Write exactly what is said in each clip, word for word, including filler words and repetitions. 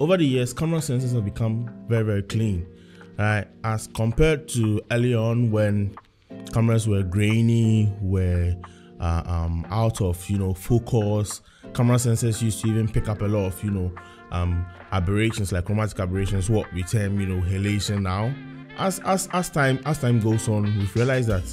Over the years, camera sensors have become very, very clean, right? As compared to early on when cameras were grainy, were uh, um, out of, you know, focus. Camera sensors used to even pick up a lot of, you know, um, aberrations, like chromatic aberrations, what we term, you know, halation now. As, as, as, time, as time goes on, we've realized that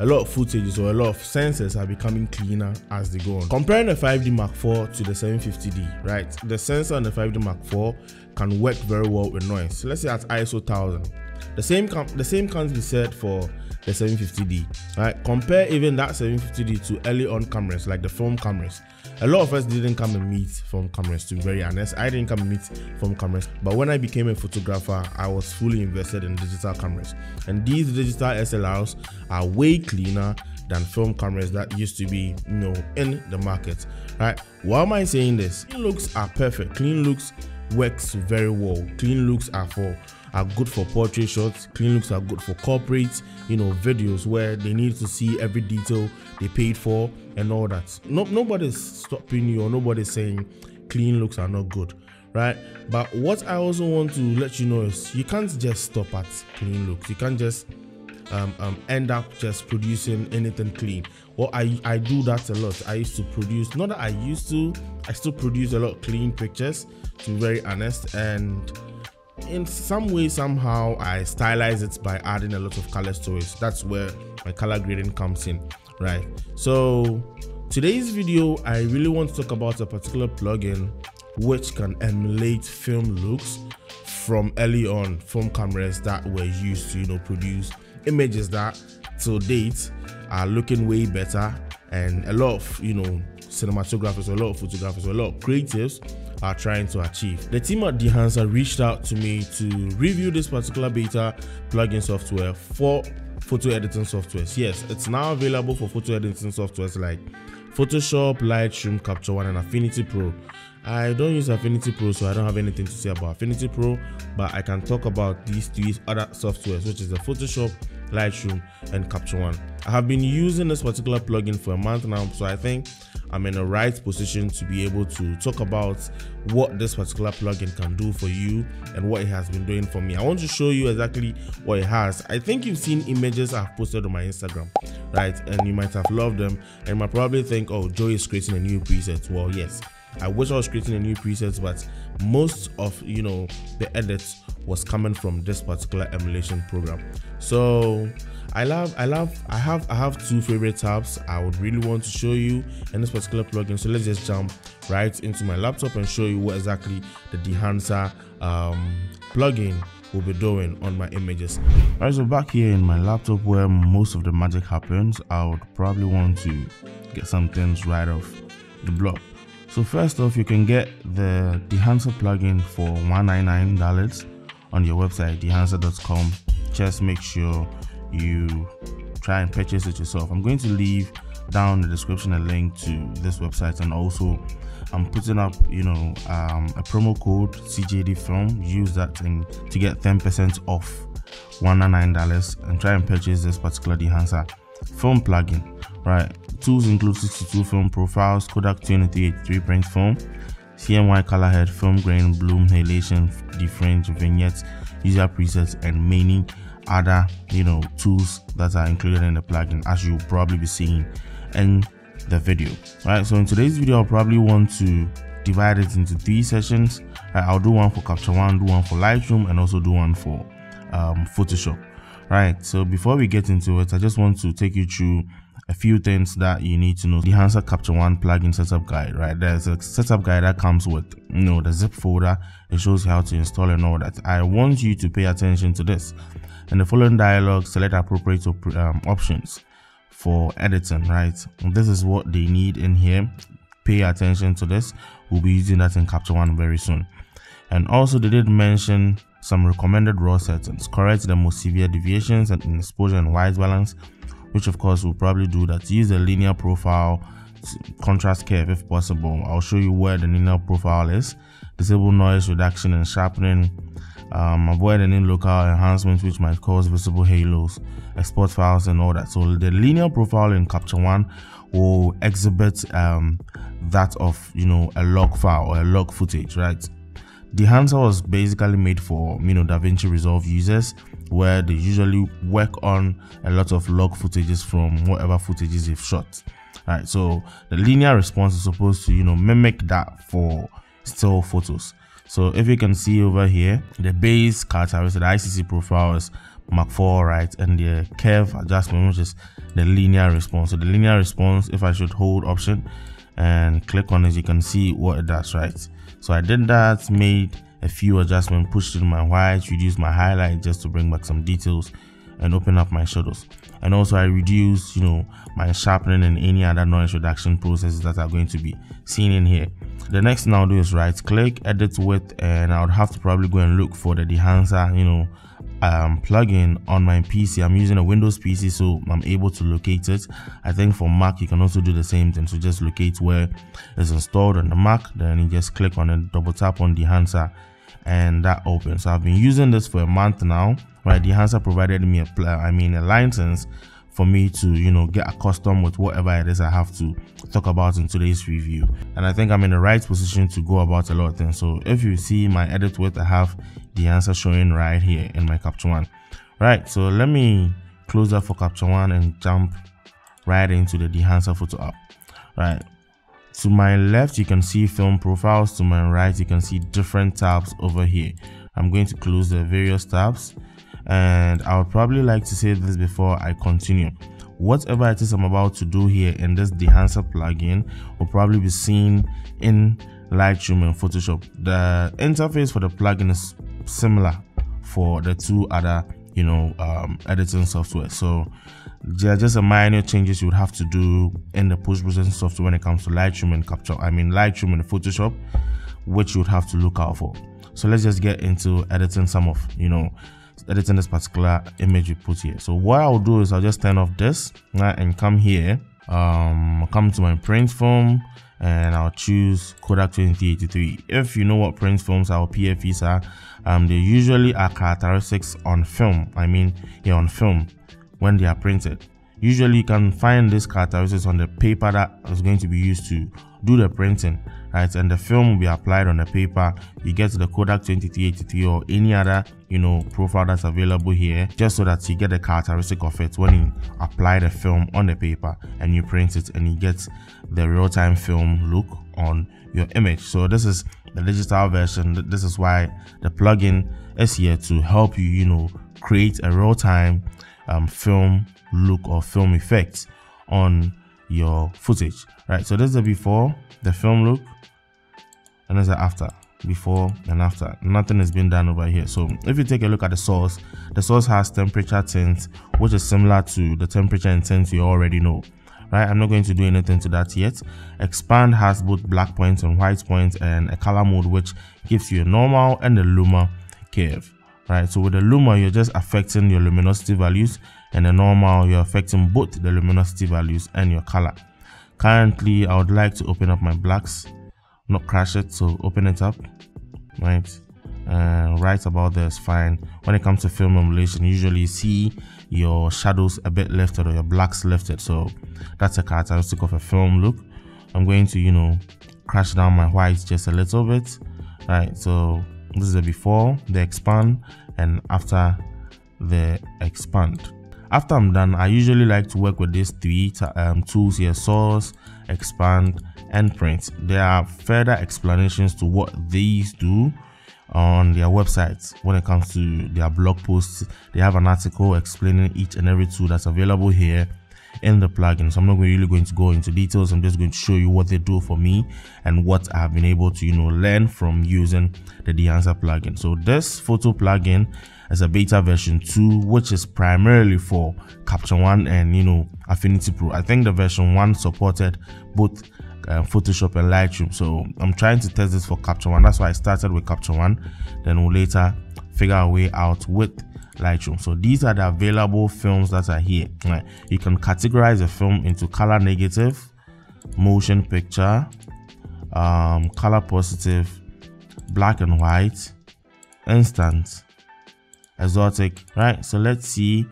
a lot of footages or a lot of sensors are becoming cleaner as they go on. Comparing the five D Mark four to the seven fifty D, right? The sensor on the five D Mark four can work very well with noise. So let's say at I S O one thousand. The same, the same can't be said for the seven fifty D, right? Compare even that seven fifty D to early on cameras, like the film cameras. A lot of us didn't come and meet film cameras, to be very honest. I didn't come and meet film cameras, but when I became a photographer, I was fully invested in digital cameras. And these digital S L Rs are way cleaner than film cameras that used to be, you know, in the market, right? Why am I saying this? Clean looks are perfect. Clean looks works very well. Clean looks are for are good for portrait shots. Clean looks are good for corporate, you know, videos where they need to see every detail they paid for and all that. No, nobody's stopping you or nobody's saying clean looks are not good, right? But what I also want to let you know is you can't just stop at clean looks. You can't just um, um, end up just producing anything clean. Well, I, I do that a lot. I used to produce, not that I used to, I still produce a lot of clean pictures, to be very honest, and in some way, somehow, I stylize it by adding a lot of colors to it. That's where my color grading comes in, right? So today's video, I really want to talk about a particular plugin which can emulate film looks from early on film cameras that were used to, you know, produce images that to date are looking way better. And a lot of, you know, cinematographers, a lot of photographers, a lot of creatives are trying to achieve. The team at Dehancer reached out to me to review this particular beta plugin software for photo editing softwares. Yes, it's now available for photo editing softwares like Photoshop, Lightroom, Capture One, and Affinity Pro. I don't use Affinity Pro, so I don't have anything to say about Affinity Pro, but I can talk about these three other softwares, which is the Photoshop, Lightroom, and Capture One. I have been using this particular plugin for a month now, so I think I'm in the right position to be able to talk about what this particular plugin can do for you and what it has been doing for me. I want to show you exactly what it has. I think you've seen images I've posted on my Instagram, right? And you might have loved them and you might probably think, oh, Joey is creating a new preset. Well, yes, I wish I was creating a new preset, but most of, you know, the edits was coming from this particular emulation program. So I love, I love, I have, I have two favorite tabs I would really want to show you in this particular plugin. So let's just jump right into my laptop and show you what exactly the Dehancer um, plugin will be doing on my images. All right, so back here in my laptop where most of the magic happens, I would probably want to get some things right off the block. So first off, you can get the Dehancer plugin for one hundred ninety-nine dollars on your website, dehancer dot com. Just make sure you try and purchase it yourself. I'm going to leave down the description a link to this website, and also I'm putting up, you know, um, a promo code C J D film. Use that thing to get ten percent off one hundred ninety dollars and try and purchase this particular Dehancer film plugin. Right, tools include sixty-two film profiles, Kodak twenty-three eighty-three print film, C M Y color head, film grain, bloom, halation, different vignettes, user presets, and many other, you know, tools that are included in the plugin, as you'll probably be seeing in the video. Right, so in today's video, I'll probably want to divide it into three sessions. Right, I'll do one for Capture One, do one for Lightroom, and also do one for um, Photoshop. Right, so before we get into it, I just want to take you through a few things that you need to know. Dehancer Capture One plugin setup guide, right? There's a setup guide that comes with, you know, the zip folder. It shows how to install and all that. I want you to pay attention to this. In the following dialog, select appropriate op um, options for editing, right? And this is what they need in here. Pay attention to this. We'll be using that in Capture One very soon. And also they did mention some recommended raw settings. Correct the most severe deviations and exposure and white balance, which of course will probably do that. Use a linear profile contrast curve if possible. I'll show you where the linear profile is. Disable noise reduction and sharpening. Um, avoid any local enhancements which might cause visible halos. Export files and all that. So the linear profile in Capture One will exhibit um, that of, you know, a log file or a log footage, right? Dehancer was basically made for, you know, DaVinci Resolve users, where they usually work on a lot of log footages from whatever footages they've shot. Alright, so the linear response is supposed to, you know, mimic that for still photos. So if you can see over here, the base characteristic, the I C C profile is Mark four, right, and the curve adjustment, which is the linear response. So the linear response, if I should hold option and click on it, you can see what it does, right? So I did that, made a few adjustments, pushed in my whites, reduced my highlight just to bring back some details and open up my shadows. And also I reduced, you know, my sharpening and any other noise reduction processes that are going to be seen in here. The next thing I'll do is right click, edit width, and I would have to probably go and look for the Dehancer, you know, um, plugin on my P C. I'm using a Windows P C, so I'm able to locate it. I think for Mac, you can also do the same thing. So just locate where it's installed on the Mac, then you just click on it, double tap on Dehancer, and that opens. So I've been using this for a month now, right? Dehancer provided me a, I mean, a license for me to, you know, get accustomed with whatever it is I have to talk about in today's review. And I think I'm in the right position to go about a lot of things. So if you see my edit width, I have Dehancer showing right here in my Capture One. Right, so let me close up for Capture One and jump right into the Dehancer photo app. Right, to my left you can see film profiles, to my right you can see different tabs over here. I'm going to close the various tabs. And I would probably like to say this before I continue. Whatever it is I'm about to do here in this Dehancer plugin will probably be seen in Lightroom and Photoshop. The interface for the plugin is similar for the two other, you know, um, editing software. So there are just a minor changes you would have to do in the post-processing software when it comes to Lightroom and Capture. I mean Lightroom and Photoshop, which you would have to look out for. So let's just get into editing some of, you know, editing this particular image we put here. So what I'll do is I'll just turn off this, right, and come here, um come to my print form, and I'll choose Kodak twenty eighty-three. If you know what print forms are, P F Es are, um they usually are characteristics on film. I mean yeah, on film when they are printed. Usually you can find these characteristics on the paper that is going to be used to do the printing, right, and the film will be applied on the paper. You get to the Kodak twenty-three eighty-three or any other, you know, profile that's available here, just so that you get the characteristic of it when you apply the film on the paper and you print it, and you get the real-time film look on your image. So this is the digital version. This is why the plugin is here, to help you, you know, create a real-time um, film look or film effect on your footage, right? So this is the before, the film look, and there's the after. Before and after, nothing has been done over here. So if you take a look at the source, the source has temperature tint, which is similar to the temperature and tint you already know, right? I'm not going to do anything to that yet. Expand has both black points and white points, and a color mode which gives you a normal and a luma curve, right? So with the luma, you're just affecting your luminosity values, and the normal, you're affecting both the luminosity values and your color. Currently, I would like to open up my blacks, not crash it, so open it up, right? And right about there is fine. When it comes to film emulation, usually you see your shadows a bit lifted or your blacks lifted, so that's a characteristic of a film look. I'm going to, you know, crash down my whites just a little bit, right? So this is the before, the expand, and after the expand. After I'm done, I usually like to work with these three um, tools here: source, expand, and print. There are further explanations to what these do on their websites. When it comes to their blog posts, they have an article explaining each and every tool that's available here in the plugin. So I'm not really going to go into details. I'm just going to show you what they do for me and what I've been able to, you know, learn from using the Dehancer plugin. So this photo plugin is a beta version two, which is primarily for Capture One and, you know, Affinity Pro. I think the version one supported both uh, Photoshop and Lightroom. So I'm trying to test this for Capture One. That's why I started with Capture One. Then we'll later figure a way out with Lightroom. So these are the available films that are here. Right. You can categorize a film into color negative, motion picture, um, color positive, black and white, instant, exotic, right? So let's see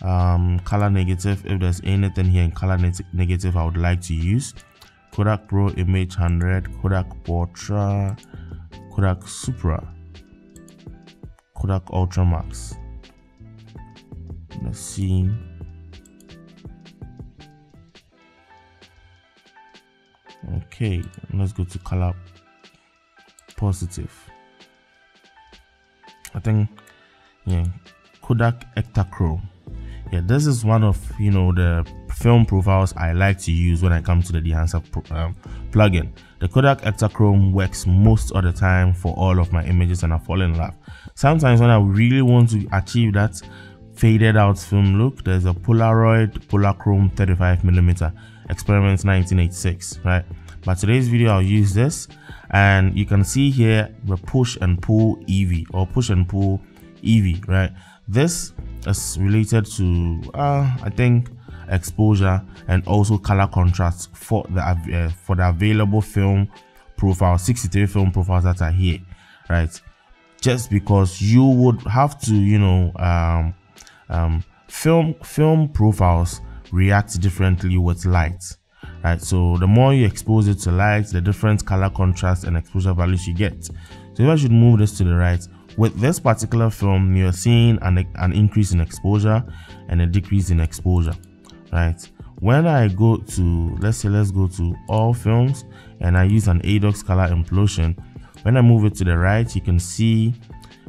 um, color negative, if there's anything here in color ne negative I would like to use. Kodak Pro Image one hundred, Kodak Portra, Kodak Supra, Kodak Ultra Max. Let's see. Okay, let's go to color positive. I think, yeah, Kodak Ektachrome. Yeah, this is one of, you know, the film profiles I like to use when I come to the Dehancer um, plugin. The Kodak Ektachrome works most of the time for all of my images, and I fall in love. Sometimes when I really want to achieve that faded out film look, there's a Polaroid Polachrome thirty-five millimeter Experiments nineteen eighty-six, right? But today's video I'll use this, and you can see here the push and pull E V or push and pull E V, right? This is related to uh, I think exposure and also color contrast for the uh, for the available film profile, sixty-three film profiles that are here, right? Just because you would have to, you know, um, um, film film profiles react differently with light, right? So the more you expose it to light, the different color contrast and exposure values you get. So if I should move this to the right, with this particular film, you're seeing an, an increase in exposure and a decrease in exposure, right? When I go to, let's say, let's go to all films, and I use an A dox Color Implosion, when I move it to the right, you can see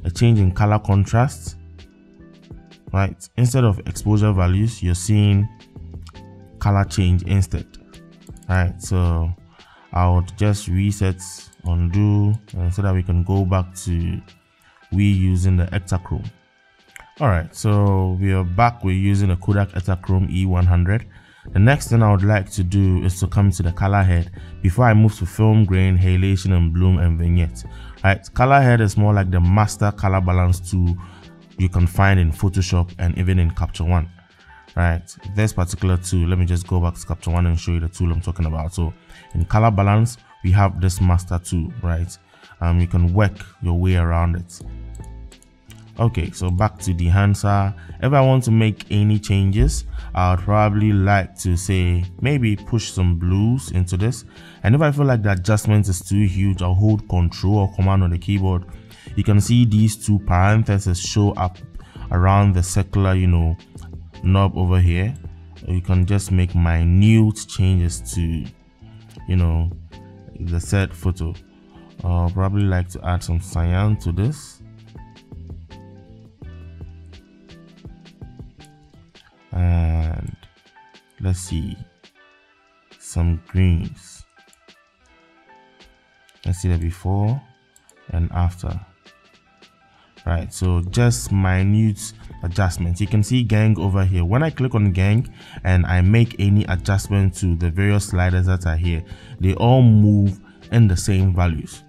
a change in color contrast, right? Instead of exposure values, you're seeing color change instead, right? So I would just reset, undo, and so that we can go back to we using the Ektachrome. All right, so we are back. We're using the Kodak Ektachrome E one hundred. The next thing I would like to do is to come to the color head before I move to film grain, halation, and bloom and vignette. All right, color head is more like the master color balance tool you can find in Photoshop and even in Capture One. Right, this particular tool, let me just go back to Capture One and show you the tool I'm talking about. So in color balance, we have this master tool, right? Um, you can work your way around it. Okay, so back to Dehancer. If I want to make any changes, I'd probably like to say maybe push some blues into this, and if I feel like the adjustment is too huge, I'll hold Control or Command on the keyboard. You can see these two parentheses show up around the circular, you know, knob over here. You can just make minute changes to, you know, the said photo. I'll probably like to add some cyan to this, and let's see, some greens. Let's see the before and after. Right, so just minute adjustments. You can see gang over here. When I click on gang and I make any adjustment to the various sliders that are here, they all move in the same values.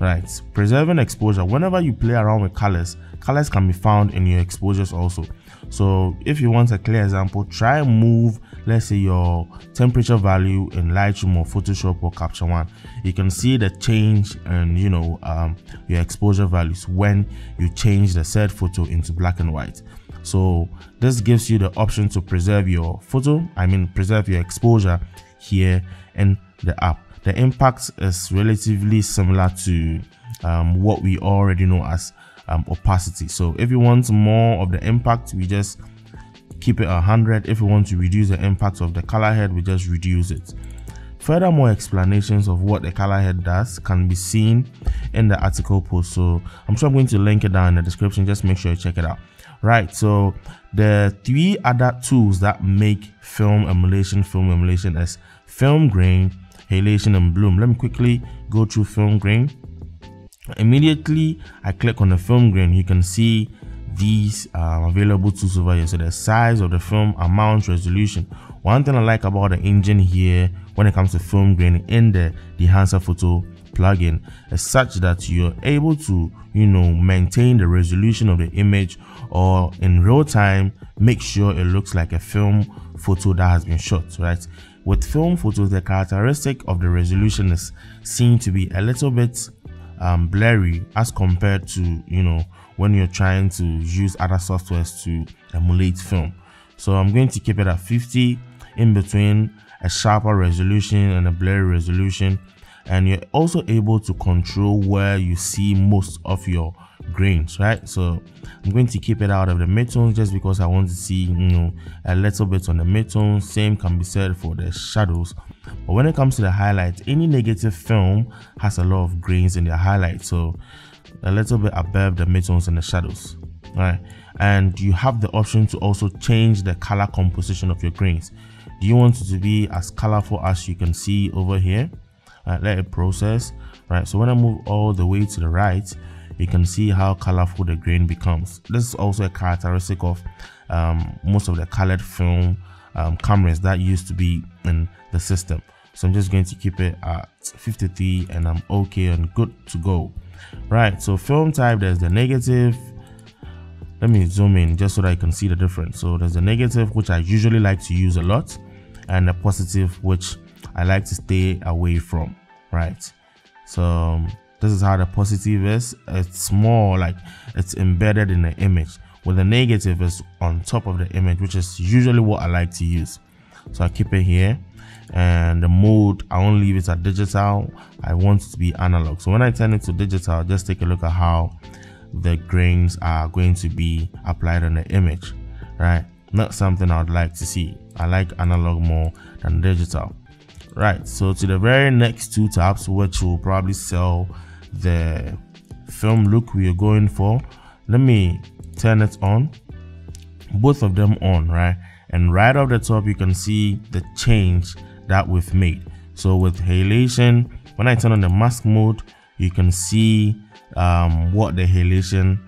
Right, preserving exposure. Whenever you play around with colors, colors can be found in your exposures also. So if you want a clear example, try and move, let's say, your temperature value in Lightroom or Photoshop or Capture One. You can see the change and, you know, um, your exposure values when you change the said photo into black and white. So this gives you the option to preserve your photo, I mean preserve your exposure here in the app. The impact is relatively similar to um, what we already know as um, opacity. So if you want more of the impact, we just keep it one hundred. If you want to reduce the impact of the color head, we just reduce it. Furthermore, explanations of what the color head does can be seen in the article post. So I'm sure I'm going to link it down in the description. Just make sure you check it out. Right, so the three other tools that make film emulation film emulation is film grain, halation, and bloom. Let me quickly go through film grain. Immediately I click on the film grain, you can see these uh, available tools over here. So the size of the film, amount, resolution. One thing I like about the engine here when it comes to film grain in the Dehancer Photo plugin is such that you're able to, you know, maintain the resolution of the image, or in real time make sure it looks like a film photo that has been shot, right? With film photos, the characteristic of the resolution is seen to be a little bit um, blurry as compared to, you know, when you're trying to use other softwares to emulate film. So I'm going to keep it at fifty, in between a sharper resolution and a blurry resolution. and you're also able to control where you see most of your grains, right? So I'm going to keep it out of the midtones just because I want to see, you know, a little bit on the midtones. Same can be said for the shadows. But when it comes to the highlights, any negative film has a lot of grains in their highlights, so a little bit above the midtones and the shadows. All right, and you have the option to also change the color composition of your grains. Do you want it to be as colorful as you can see over here? Right, let it process. Right, so when I move all the way to the right, you can see how colorful the grain becomes. This is also a characteristic of um, most of the colored film um, cameras that used to be in the system. So I'm just going to keep it at fifty-three and I'm okay and good to go. Right, so film type, there's the negative. Let me zoom in just so that I can see the difference. So there's the negative, which I usually like to use a lot, and the positive, which I like to stay away from, right? So this is how the positive is. It's more like it's embedded in the image, where the negative is on top of the image, which is usually what I like to use. So I keep it here, and the mode, I won't leave it at digital. I want it to be analog. So when I turn it to digital, just take a look at how the grains are going to be applied on the image, right? Not something I'd like to see. I like analog more than digital. Right, so to the very next two tabs, which will probably sell the film look we are going for. Let me turn it on, both of them on, right? And right off the top, you can see the change that we've made. So with halation, when I turn on the mask mode, you can see um, what the halation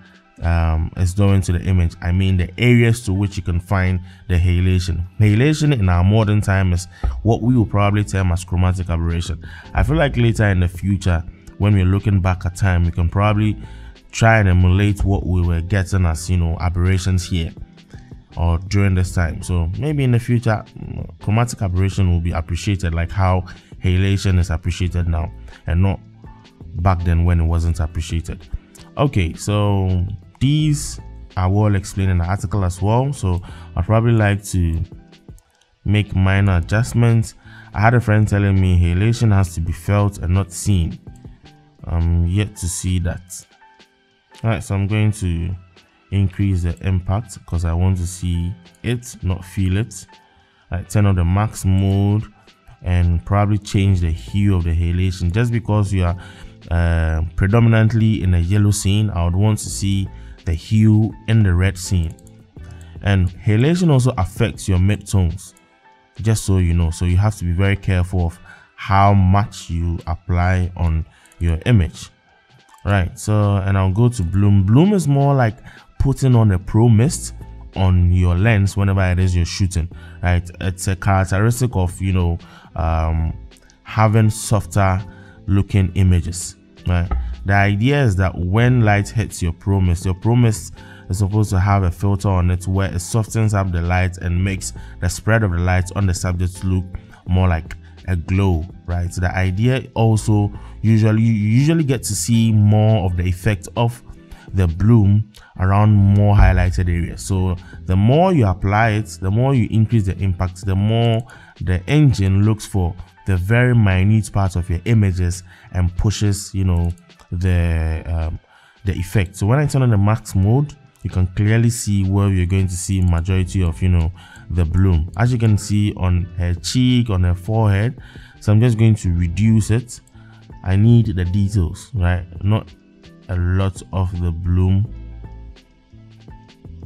um, is doing to the image. I mean, the areas to which you can find the halation. Halation in our modern time is what we will probably term as chromatic aberration. I feel like later in the future, when we're looking back at time, we can probably try and emulate what we were getting as, you know, aberrations here or during this time. So maybe in the future, chromatic aberration will be appreciated like how halation is appreciated now, and not back then when it wasn't appreciated. Okay, so these are well explained in the article as well, so I probably like to make minor adjustments. I had a friend telling me halation has to be felt and not seen. I'm yet to see that. All right, so I'm going to increase the impact because I want to see it, not feel it. I turn on the max mode and probably change the hue of the halation. Just because you are uh, predominantly in a yellow scene, I would want to see the hue in the red scene. And halation also affects your midtones, just so you know, so you have to be very careful of how much you apply on your image. Right, so, and I'll go to bloom. Bloom is more like putting on a pro mist on your lens whenever it is you're shooting, right? It's a characteristic of, you know, um having softer looking images, right? The idea is that when light hits your pro mist, your pro mist is supposed to have a filter on it where it softens up the light and makes the spread of the light on the subject look more like a glow, right? So the idea also, usually you usually get to see more of the effect of the bloom around more highlighted areas. So the more you apply it, the more you increase the impact, the more the engine looks for the very minute parts of your images and pushes, you know, the um, the effect. So when I turn on the max mode, you can clearly see where you're going to see majority of, you know, the bloom, as you can see on her cheek, on her forehead. So I'm just going to reduce it. I need the details, right? Not a lot of the bloom,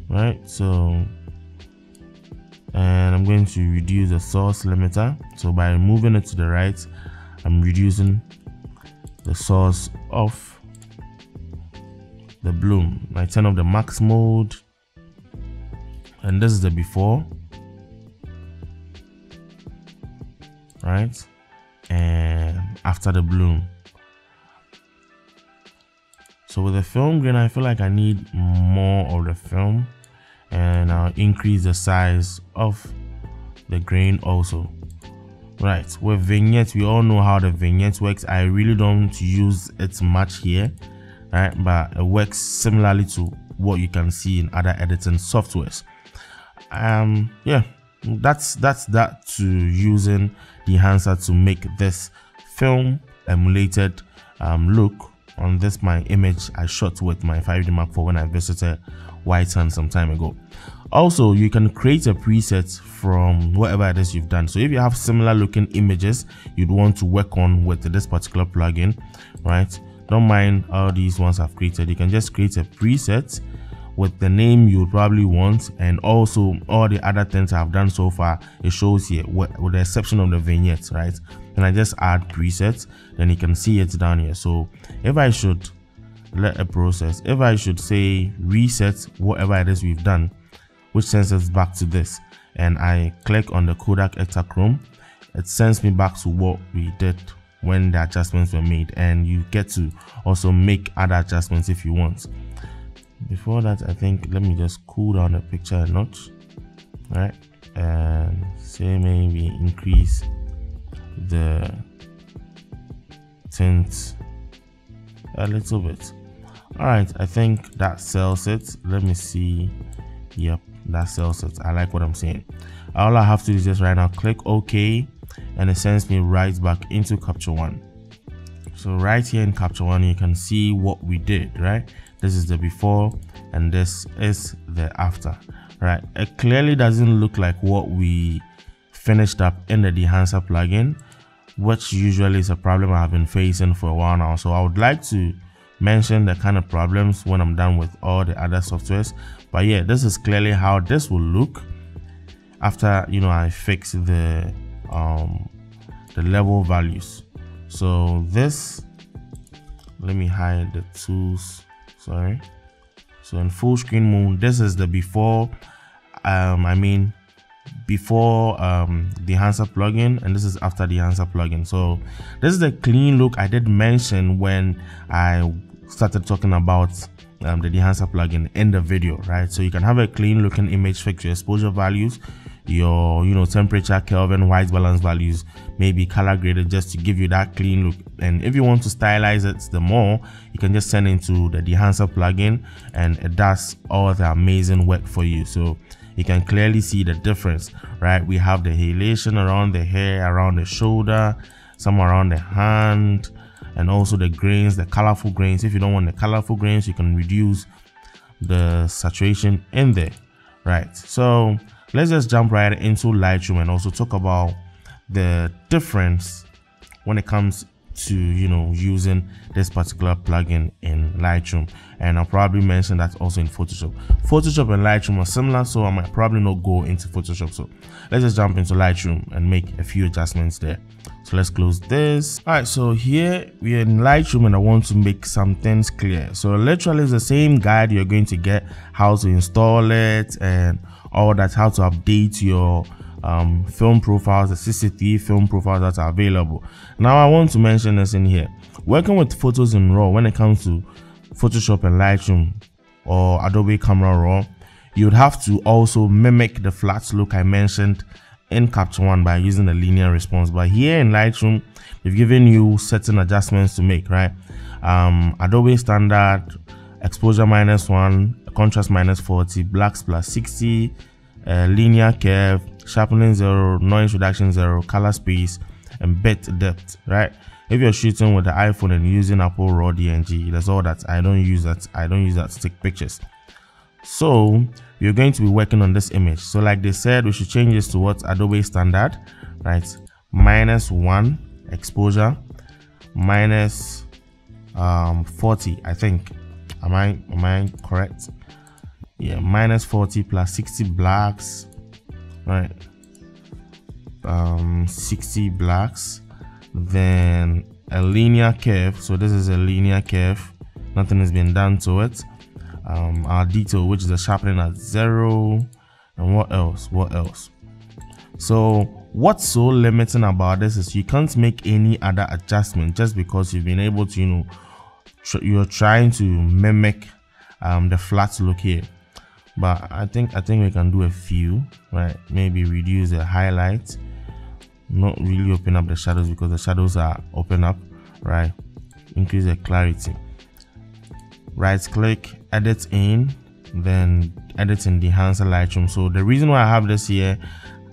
right? So, and I'm going to reduce the source limiter. So by moving it to the right, I'm reducing the source of the bloom. I turn off the max mode, and this is the before, right? And after the bloom. So with the film grain, I feel like I need more of the film, and I'll increase the size of the grain also. Right, with vignettes, we all know how the vignette works. I really don't use it much here, right? But it works similarly to what you can see in other editing softwares. Um, yeah, that's that's that to using Dehancer to make this film emulated um, look on this my image I shot with my five D Mark four when I visited White Sands some time ago. Also, you can create a preset from whatever it is you've done. So if you have similar looking images you'd want to work on with this particular plugin, right? Don't mind all these ones I've created. You can just create a preset with the name you probably want, and also all the other things I've done so far it shows here, with the exception of the vignettes, right? And I just add presets, then you can see it's down here. So if I should let a process, if I should say reset whatever it is we've done, which sends us back to this, and I click on the Kodak Ektachrome, it sends me back to what we did when the adjustments were made, and you get to also make other adjustments if you want. Before that, I think let me just cool down the picture a notch, right? And say maybe increase the tint a little bit. All right, I think that sells it. Let me see. Yep, that sells it. I like what I'm saying. All I have to do is just right now click OK, and it sends me right back into Capture One. So right here in Capture One, you can see what we did, right? This is the before and this is the after, right? It clearly doesn't look like what we finished up in the Dehancer plugin, which usually is a problem I have been facing for a while now. So I would like to mention the kind of problems when I'm done with all the other softwares, but yeah, this is clearly how this will look after, you know, I fix the um the level values. So this, let me hide the tools, sorry. So in full screen mode, this is the before um i mean before um Dehancer plugin, and this is after Dehancer plugin. So this is the clean look I did mention when I started talking about um, the Dehancer plugin in the video, right? So you can have a clean looking image, fix your exposure values, your, you know, temperature, Kelvin, white balance values, maybe color graded, just to give you that clean look. And if you want to stylize it the more, you can just send into the Dehancer plugin and it does all the amazing work for you. So you can clearly see the difference, right? We have the halation around the hair, around the shoulder, some around the hand, and also the grains, the colorful grains. If you don't want the colorful grains, you can reduce the saturation in there, right? So let's just jump right into Lightroom and also talk about the difference when it comes to, you know, using this particular plugin in Lightroom. And I'll probably mention that also in Photoshop. Photoshop and Lightroom are similar, so I might probably not go into Photoshop. So let's just jump into Lightroom and make a few adjustments there. So let's close this. All right, so here we're in Lightroom and I want to make some things clear. So literally it's the same guide you're going to get, how to install it and all that, how to update your Um, film profiles, the sixty-three film profiles that are available. Now I want to mention this in here. Working with photos in RAW, when it comes to Photoshop and Lightroom or Adobe Camera Raw, you'd have to also mimic the flat look I mentioned in Capture One by using the linear response. But here in Lightroom, they've given you certain adjustments to make, right? Um, Adobe Standard, exposure minus one, contrast minus forty, blacks plus sixty, uh, linear curve, sharpening zero, noise reduction zero, color space, and bit depth, right? If you're shooting with the iPhone and using Apple Raw D N G, that's all that. I don't use that. I don't use that to take pictures. So you're going to be working on this image. So like they said, we should change this to what? Adobe Standard, right? Minus one exposure, minus um, forty, I think. Am I am I correct? Yeah, minus forty plus sixty blacks. Right, um, sixty blacks, then a linear curve. So this is a linear curve, nothing has been done to it. Um, our detail, which is a sharpening at zero, and what else? What else? So what's so limiting about this is you can't make any other adjustment just because you've been able to, you know, tr you're trying to mimic um, the flat look here. But I think I think we can do a few, right? Maybe reduce the highlights, not really open up the shadows because the shadows are open up, right? Increase the clarity. Right click, edit in, then edit in Dehancer Lightroom. So the reason why I have this here,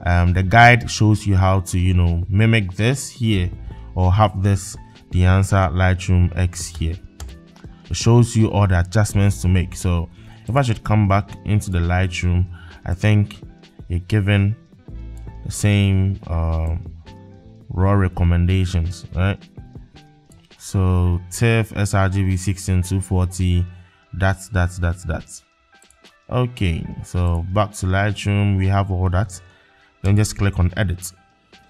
um, the guide shows you how to, you know, mimic this here or have this Dehancer Lightroom X here. It shows you all the adjustments to make. So if I should come back into the Lightroom, I think you're given the same uh, raw recommendations, right? So TIFF, sRGB sixteen two forty, that's that's that's that's okay. So back to Lightroom, we have all that, then just click on edit.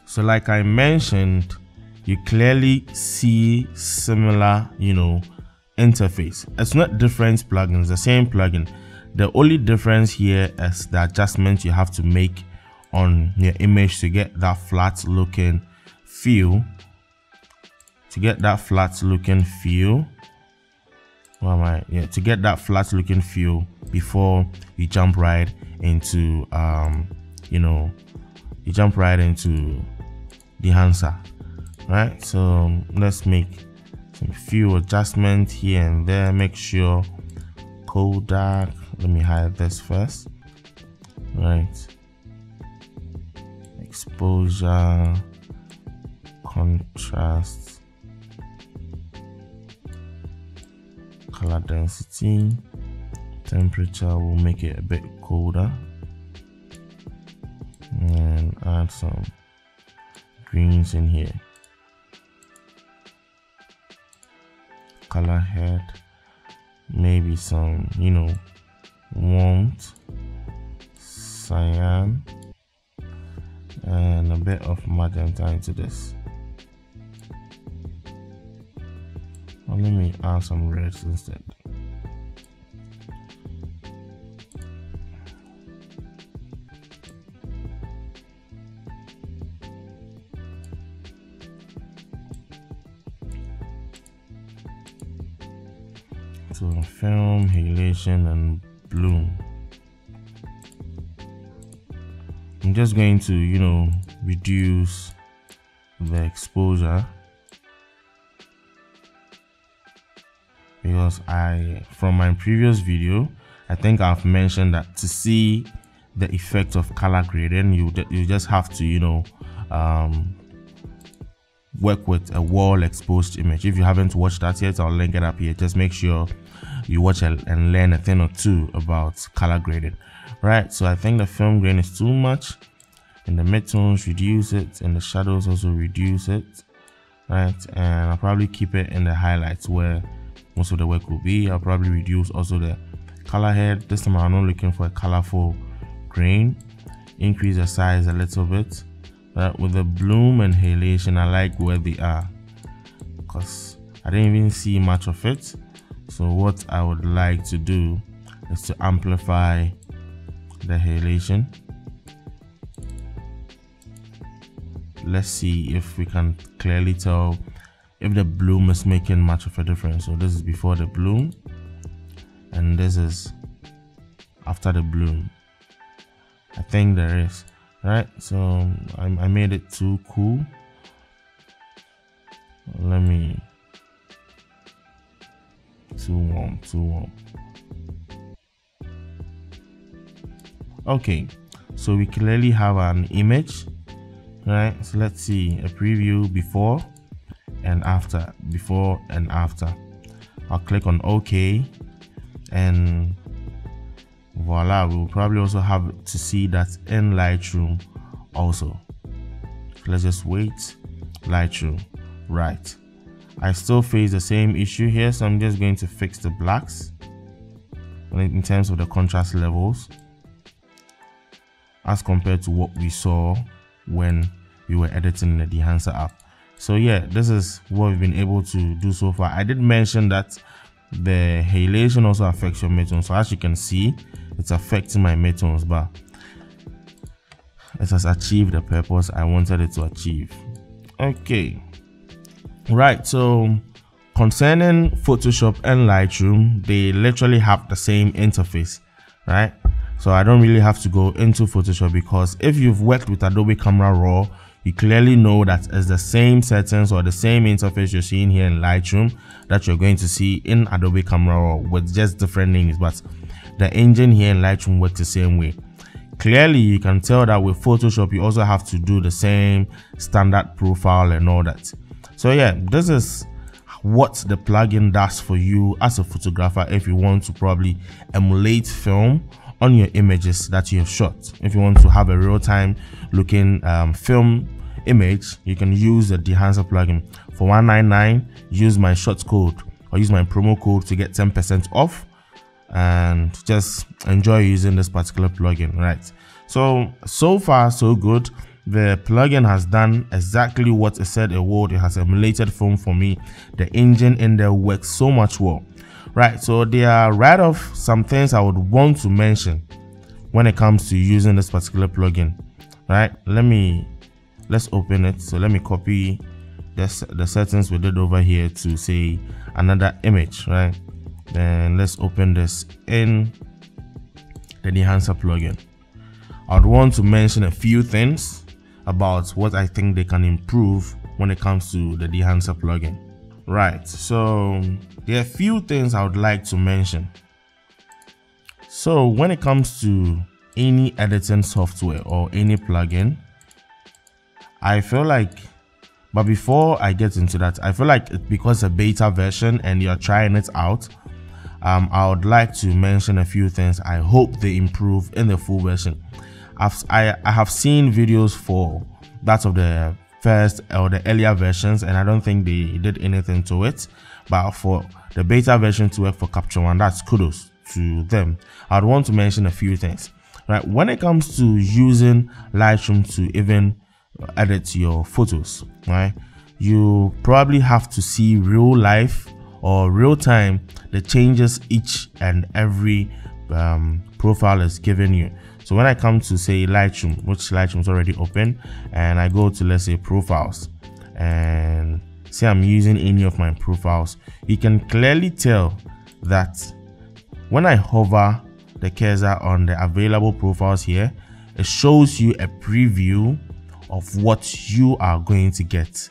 So like I mentioned, you clearly see similar, you know, interface. It's not different plugins, the same plugin. The only difference here is the adjustments you have to make on your image to get that flat looking feel. To get that flat looking feel, what am I? Yeah, to get that flat looking feel before you jump right into, um, you know, you jump right into Dehancer, right? So let's make some few adjustments here and there. Make sure Kodak. Let me hide this first. Right. Exposure, contrast, color density, temperature, will make it a bit colder, and add some greens in here. Color head, maybe some, you know, warmth, cyan, and a bit of magenta into this. Well, let me add some reds instead. So film, halation, and bloom. I'm just going to, you know, reduce the exposure because I, from my previous video, I think I've mentioned that to see the effect of color grading, you you just have to, you know, um, work with a wall exposed image. If you haven't watched that yet, I'll link it up here. Just make sure you watch and learn a thing or two about color grading. Right, so I think the film grain is too much. In the midtones, reduce it, and the shadows also reduce it. Right, and I'll probably keep it in the highlights where most of the work will be. I'll probably reduce also the color head. This time I'm not looking for a colorful grain. Increase the size a little bit. But with the bloom and halation, I like where they are because I didn't even see much of it. So what I would like to do is to amplify the halation. Let's see if we can clearly tell if the bloom is making much of a difference. So this is before the bloom and this is after the bloom. I think there is, right? So I, I made it too cool. Let me, too warm, too warm. Okay, so we clearly have an image, right? So let's see a preview before and after, before and after. I'll click on OK and voila, we'll probably also have to see that in Lightroom also. So let's just wait. Lightroom, right. I still face the same issue here, so I'm just going to fix the blacks in terms of the contrast levels, as compared to what we saw when we were editing the Dehancer app. So yeah, this is what we've been able to do so far. I did mention that the halation also affects your midtones. So as you can see, it's affecting my midtones, but it has achieved the purpose I wanted it to achieve. Okay, right, so concerning Photoshop and Lightroom, they literally have the same interface, right? So I don't really have to go into Photoshop because if you've worked with Adobe Camera Raw, you clearly know that it's the same settings or the same interface you're seeing here in Lightroom that you're going to see in Adobe Camera Raw with just different names, but the engine here in Lightroom works the same way. Clearly, you can tell that with Photoshop, you also have to do the same standard profile and all that. So yeah, this is what the plugin does for you as a photographer if you want to probably emulate film on your images that you have shot. If you want to have a real-time looking um, film image, you can use the Dehancer plugin. For one ninety-nine, use my short code or use my promo code to get ten percent off and just enjoy using this particular plugin, right? So, so far so good. The plugin has done exactly what it said it would. It has emulated film for me. The engine in there works so much well. Right, so there are right off some things I would want to mention when it comes to using this particular plugin. Right, let me, let's open it. So let me copy this, the settings we did over here to say another image, right? Then let's open this in the Dehancer plugin. I'd want to mention a few things about what I think they can improve when it comes to the Dehancer plugin. Right, so there are a few things I would like to mention. So when it comes to any editing software or any plugin, I feel like, but before I get into that, I feel like because it's a beta version and you're trying it out, um, I would like to mention a few things I hope they improve in the full version. I've, I, I have seen videos for that of the first or the earlier versions, and I don't think they did anything to it. But for the beta version to work for Capture One, that's kudos to them. I'd want to mention a few things. Right, when it comes to using Lightroom to even edit your photos, right, you probably have to see real life or real time the changes each and every um, profile is giving you. So when I come to say Lightroom, which Lightroom is already open, and I go to, let's say, profiles, and say I'm using any of my profiles, you can clearly tell that when I hover the cursor on the available profiles here, it shows you a preview of what you are going to get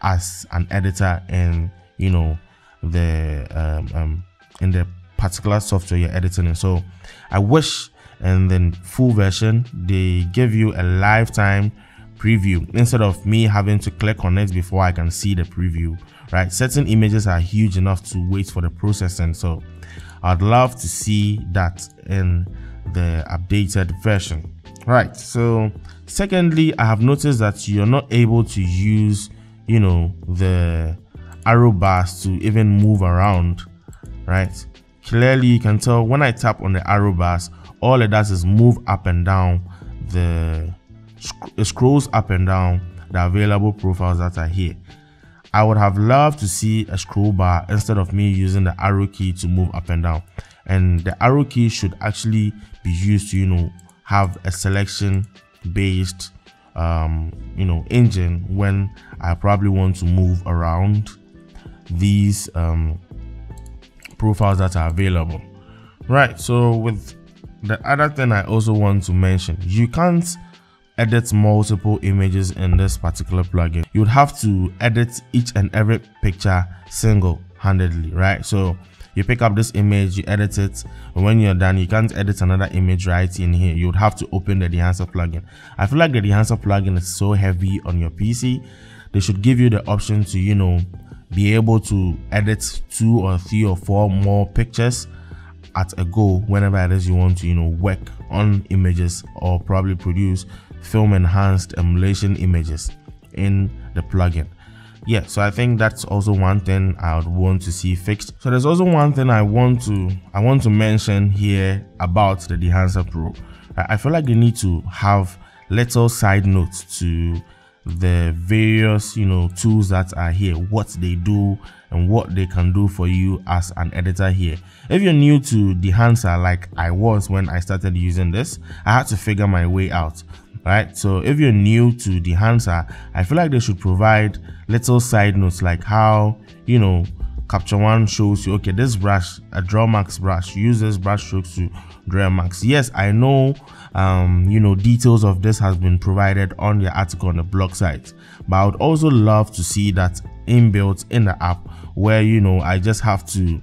as an editor in, you know, the um, um, in the particular software you're editing in. So I wish, and then full version, they give you a lifetime preview instead of me having to click on it before I can see the preview, right? Certain images are huge enough to wait for the processing, so I'd love to see that in the updated version. Right, so secondly, I have noticed that you're not able to use, you know, the arrow bars to even move around, right? Clearly you can tell when I tap on the arrow bars, all it does is move up and down, the it scrolls up and down the available profiles that are here. I would have loved to see a scroll bar instead of me using the arrow key to move up and down. And the arrow key should actually be used to, you know, have a selection based um you know engine when I probably want to move around these um profiles that are available. Right, so with the other thing I also want to mention, you can't edit multiple images in this particular plugin. You would have to edit each and every picture single-handedly, right? So you pick up this image, you edit it, and when you're done, you can't edit another image right in here. You would have to open the Dehancer plugin. I feel like the Dehancer plugin is so heavy on your P C. They should give you the option to, you know, be able to edit two or three or four more pictures at a go whenever it is you want to, you know, work on images or probably produce film enhanced emulation images in the plugin. Yeah, so I think that's also one thing I would want to see fixed. So there's also one thing I want to I want to mention here about the Dehancer Pro. I feel like they need to have little side notes to the various, you know, tools that are here, what they do and what they can do for you as an editor here. If you're new to Dehancer, like I was when I started using this, I had to figure my way out. Right, so if you're new to Dehancer, I feel like they should provide little side notes, like how, you know, Capture One shows you, okay, this brush, a Draw Max brush, use this brush strokes to Draw Max. Yes, I know, um, you know, details of this has been provided on the article on the blog site, but I would also love to see that inbuilt in the app, where, you know, I just have to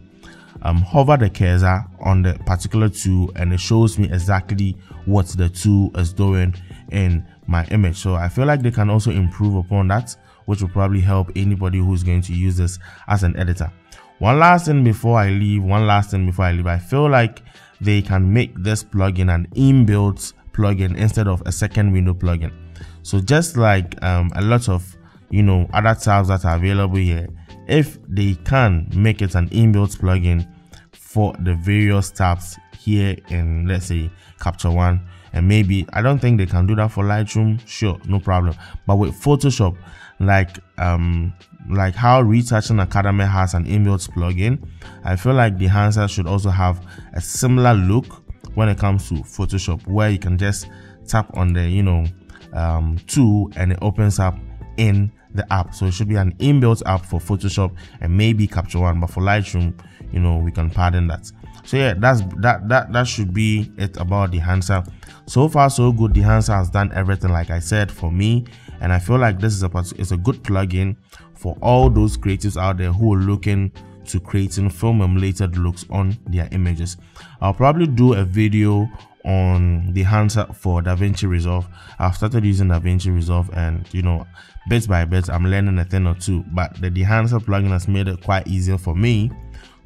um, hover the cursor on the particular tool and it shows me exactly what the tool is doing in my image. So I feel like they can also improve upon that which will probably help anybody who's going to use this as an editor. One last thing before I leave, one last thing before I leave, I feel like they can make this plugin an inbuilt plugin instead of a second window plugin. So just like um, a lot of, you know, other tabs that are available here, if they can make it an inbuilt plugin for the various tabs here in, let's say, Capture One, and maybe, I don't think they can do that for Lightroom, sure, no problem. But with Photoshop, like um like how Retouching Academy has an inbuilt plugin, I feel like Dehancer should also have a similar look when it comes to Photoshop, where you can just tap on the, you know, um tool and it opens up in the app. So it should be an inbuilt app for Photoshop and maybe Capture One, but for Lightroom, you know, we can pardon that. So yeah, that's that that that should be it about Dehancer. So far so good. Dehancer has done everything, like I said, for me, and I feel like this is a it's a good plugin for all those creatives out there who are looking to creating film emulated looks on their images. I'll probably do a video on Dehancer for DaVinci Resolve. I've started using DaVinci Resolve, and you know, bit by bit I'm learning a thing or two, but the Dehancer plugin has made it quite easier for me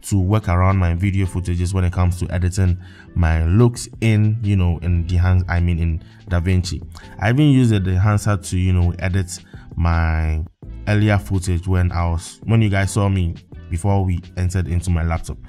to work around my video footages when it comes to editing my looks in, you know, in Dehancer, I mean in DaVinci. I even used the Dehancer to, you know, edit my earlier footage when I was, when you guys saw me before we entered into my laptop.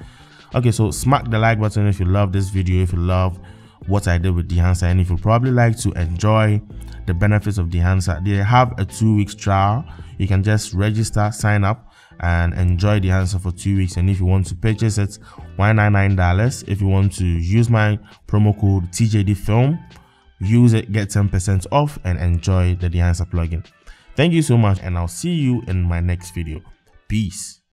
Okay, so smack the like button if you love this video, if you love what I did with Dehancer, and if you probably like to enjoy the benefits of Dehancer. They have a two weeks trial. You can just register, sign up, and enjoy Dehancer for two weeks. And if you want to purchase it, one hundred ninety-nine dollars. If you want to use my promo code T J D film, use it, get ten percent off, and enjoy the Dehancer plugin. Thank you so much, and I'll see you in my next video. Peace.